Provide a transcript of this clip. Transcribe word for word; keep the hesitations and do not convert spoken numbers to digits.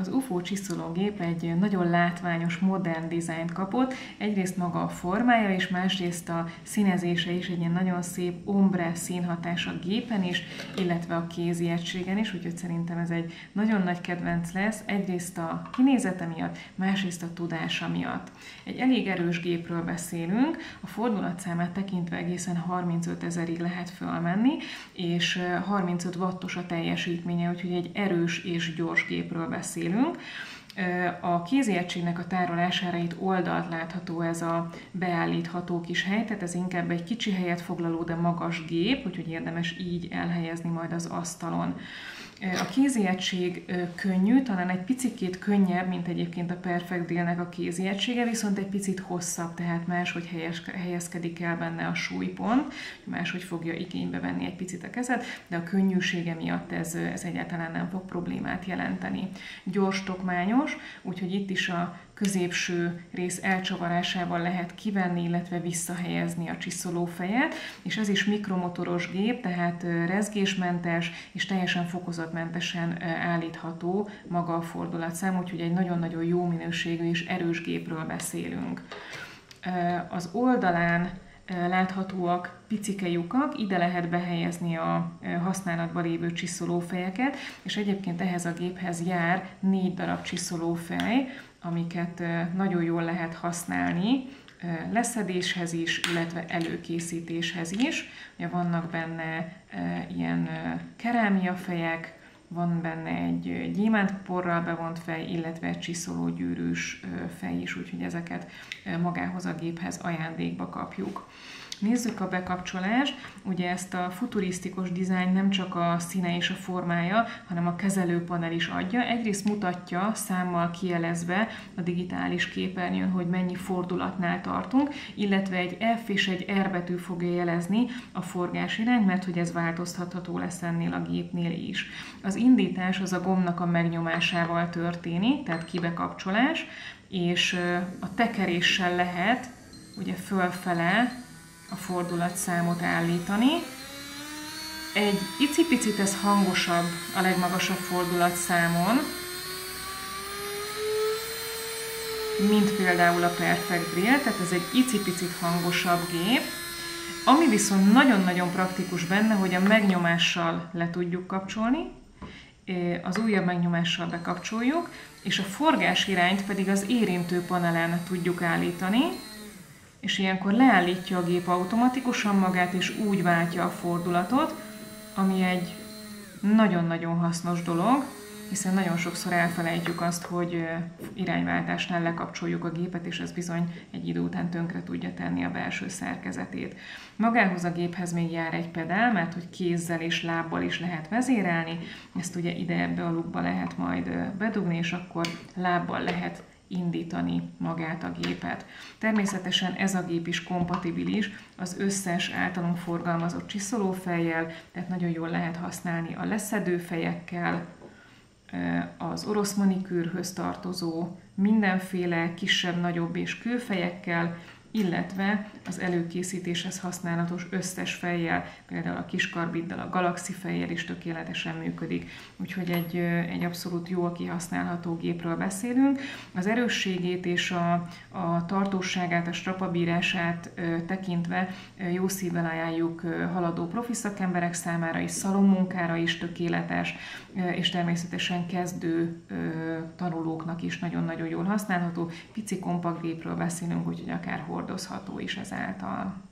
Az u ef o csiszológép egy nagyon látványos, modern dizájnt kapott, egyrészt maga a formája, és másrészt a színezése is egy ilyen nagyon szép ombre színhatás a gépen is, illetve a kézi egységen is, úgyhogy szerintem ez egy nagyon nagy kedvenc lesz, egyrészt a kinézete miatt, másrészt a tudása miatt. Egy elég erős gépről beszélünk, a fordulatszámát tekintve egészen harmincöt ezerig lehet fölmenni, és harmincöt wattos a teljesítménye, úgyhogy egy erős és gyors gépről beszélünk. A kézi egységnek a tárolására itt oldalt látható ez a beállítható kis hely, tehát ez inkább egy kicsi helyet foglaló, de magas gép, úgyhogy érdemes így elhelyezni majd az asztalon. A kézi egység könnyű, talán egy picit könnyebb, mint egyébként a Perfect Deal-nek a kézi egysége, viszont egy picit hosszabb, tehát máshogy helyes, helyezkedik el benne a súlypont, máshogy fogja igénybe venni egy picit a kezet, de a könnyűsége miatt ez, ez egyáltalán nem fog problémát jelenteni. Gyors tokmányos, úgyhogy itt is a középső rész elcsavarásával lehet kivenni, illetve visszahelyezni a csiszolófejet, és ez is mikromotoros gép, tehát rezgésmentes és teljesen fokozatmentesen állítható maga a fordulatszám, úgyhogy egy nagyon-nagyon jó minőségű és erős gépről beszélünk. Az oldalán láthatóak picike lyukak, ide lehet behelyezni a használatban lévő csiszolófejeket, és egyébként ehhez a géphez jár négy darab csiszolófej, amiket nagyon jól lehet használni leszedéshez is, illetve előkészítéshez is. Ugye vannak benne ilyen kerámiafejek, van benne egy gyémántporral bevont fej, illetve egy csiszológyűrűs fej is, úgyhogy ezeket magához a géphez ajándékba kapjuk. Nézzük a bekapcsolást, ugye ezt a futurisztikus dizájn nem csak a színe és a formája, hanem a kezelőpanel is adja. Egyrészt mutatja számmal kijelezve a digitális képernyőn, hogy mennyi fordulatnál tartunk, illetve egy F és egy R betű fogja jelezni a forgás irányt, mert hogy ez változtatható lesz ennél a gépnél is. Az indítás az a gombnak a megnyomásával történik, tehát kibekapcsolás, és a tekeréssel lehet ugye fölfele a fordulatszámot állítani. Egy icipicit ez hangosabb a legmagasabb fordulatszámon, mint például a Perfect Drill, tehát ez egy icipicit hangosabb gép. Ami viszont nagyon-nagyon praktikus benne, hogy a megnyomással le tudjuk kapcsolni, az újabb megnyomással bekapcsoljuk, és a forgás irányt pedig az érintő panelen tudjuk állítani, és ilyenkor leállítja a gép automatikusan magát, és úgy váltja a fordulatot, ami egy nagyon-nagyon hasznos dolog, hiszen nagyon sokszor elfelejtjük azt, hogy irányváltásnál lekapcsoljuk a gépet, és ez bizony egy idő után tönkre tudja tenni a belső szerkezetét. Magához a géphez még jár egy pedál, mert hogy kézzel és lábbal is lehet vezérelni, ezt ugye ide ebbe a lukba lehet majd bedugni, és akkor lábbal lehet indítani magát a gépet. Természetesen ez a gép is kompatibilis az összes általunk forgalmazott csiszolófejjel, tehát nagyon jól lehet használni a leszedő fejekkel, az orosz manikűrhöz tartozó mindenféle kisebb, nagyobb és kőfejekkel, illetve az előkészítéshez használatos összes fejjel, például a kiskarbiddal, a galaxi fejjel is tökéletesen működik. Úgyhogy egy, egy abszolút jól kihasználható gépről beszélünk. Az erősségét és a, a tartóságát, a strapabírását ö, tekintve ö, jó szívvel ajánljuk ö, haladó profi szakemberek számára is, szalonmunkára is tökéletes, ö, és természetesen kezdő ö, tanulóknak is nagyon-nagyon jól használható. Pici kompakt gépről beszélünk, úgyhogy akár hol hordozható is ezáltal.